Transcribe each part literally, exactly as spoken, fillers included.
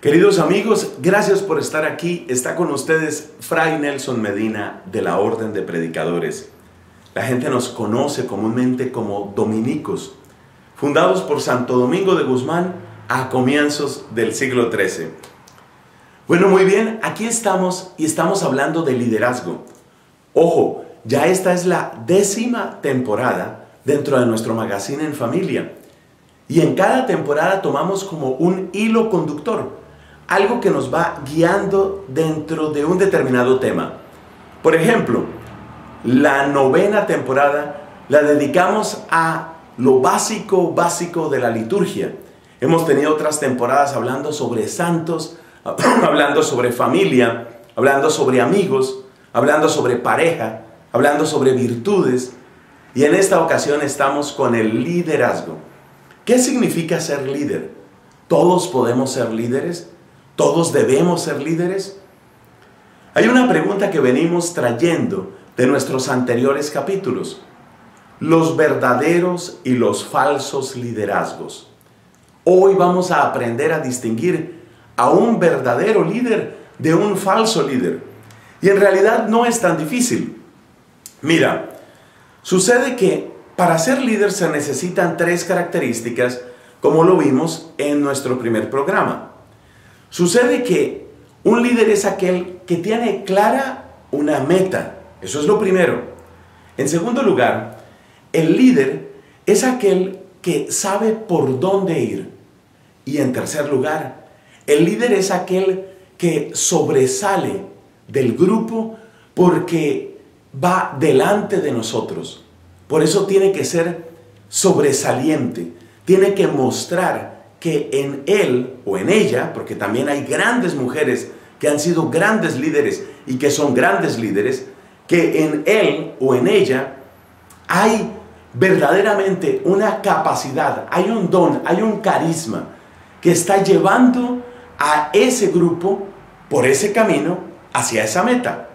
Queridos amigos, gracias por estar aquí. Está con ustedes Fray Nelson Medina de la Orden de Predicadores. La gente nos conoce comúnmente como dominicos, fundados por Santo Domingo de Guzmán a comienzos del siglo trece. Bueno, muy bien, aquí estamos y estamos hablando de liderazgo. Ojo, ya esta es la décima temporada dentro de nuestro Magazine en Familia. Y en cada temporada tomamos como un hilo conductor, algo que nos va guiando dentro de un determinado tema. Por ejemplo, la novena temporada la dedicamos a lo básico, básico de la liturgia. Hemos tenido otras temporadas hablando sobre santos, hablando sobre familia, hablando sobre amigos, hablando sobre pareja, hablando sobre virtudes. Y en esta ocasión estamos con el liderazgo. ¿Qué significa ser líder? ¿Todos podemos ser líderes? ¿Todos debemos ser líderes? Hay una pregunta que venimos trayendo de nuestros anteriores capítulos. Los verdaderos y los falsos liderazgos. Hoy vamos a aprender a distinguir a un verdadero líder de un falso líder. Y en realidad no es tan difícil. Mira, sucede que para ser líder se necesitan tres características, como lo vimos en nuestro primer programa. Sucede que un líder es aquel que tiene clara una meta. Eso es lo primero. En segundo lugar, el líder es aquel que sabe por dónde ir. Y en tercer lugar, el líder es aquel que sobresale del grupo porque va delante de nosotros. Por eso tiene que ser sobresaliente. Tiene que mostrar que en él o en ella, porque también hay grandes mujeres que han sido grandes líderes y que son grandes líderes, que en él o en ella hay verdaderamente una capacidad, hay un don, hay un carisma que está llevando a ese grupo por ese camino hacia esa meta.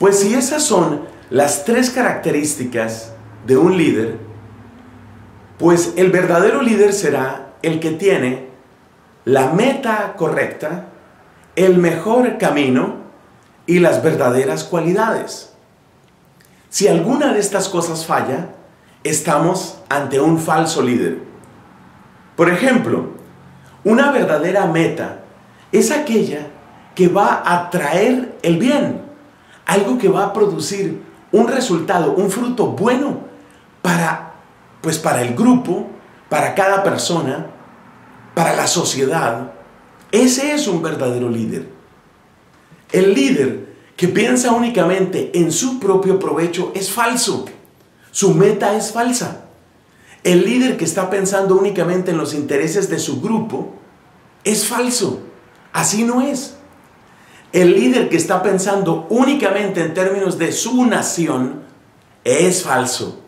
Pues si esas son las tres características de un líder, pues el verdadero líder será el que tiene la meta correcta, el mejor camino y las verdaderas cualidades. Si alguna de estas cosas falla, estamos ante un falso líder. Por ejemplo, una verdadera meta es aquella que va a traer el bien, algo que va a producir un resultado, un fruto bueno para, pues para el grupo, para cada persona, para la sociedad. Ese es un verdadero líder. El líder que piensa únicamente en su propio provecho es falso. Su meta es falsa. El líder que está pensando únicamente en los intereses de su grupo es falso. Así no es. El líder que está pensando únicamente en términos de su nación es falso.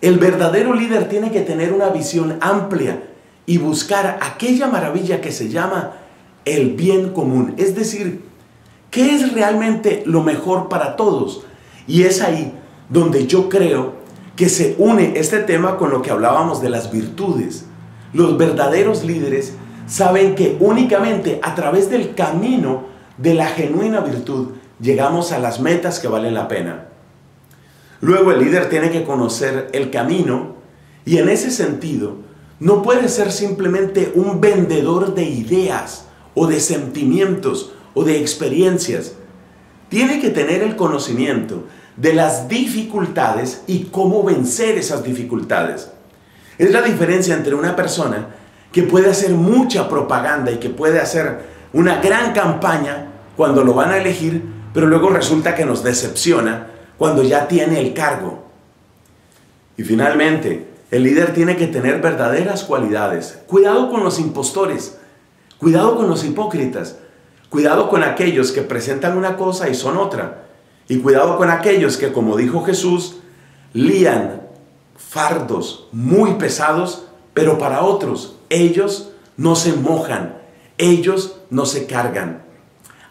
El verdadero líder tiene que tener una visión amplia y buscar aquella maravilla que se llama el bien común. Es decir, ¿qué es realmente lo mejor para todos? Y es ahí donde yo creo que se une este tema con lo que hablábamos de las virtudes. Los verdaderos líderes saben que únicamente a través del camino de la genuina virtud llegamos a las metas que valen la pena. Luego el líder tiene que conocer el camino y en ese sentido no puede ser simplemente un vendedor de ideas o de sentimientos o de experiencias. Tiene que tener el conocimiento de las dificultades y cómo vencer esas dificultades. Es la diferencia entre una persona que puede hacer mucha propaganda y que puede hacer una gran campaña cuando lo van a elegir, pero luego resulta que nos decepciona cuando ya tiene el cargo. Y finalmente, el líder tiene que tener verdaderas cualidades. Cuidado con los impostores, cuidado con los hipócritas, cuidado con aquellos que presentan una cosa y son otra. Y cuidado con aquellos que, como dijo Jesús, lían fardos muy pesados, pero para otros. Ellos no se mojan, ellos no se cargan.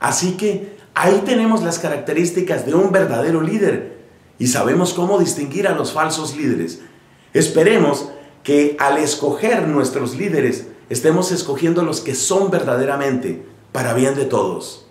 Así que ahí tenemos las características de un verdadero líder y sabemos cómo distinguir a los falsos líderes. Esperemos que al escoger nuestros líderes estemos escogiendo los que son verdaderamente para bien de todos.